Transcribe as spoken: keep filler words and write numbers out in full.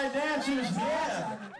Fire dancers, yeah!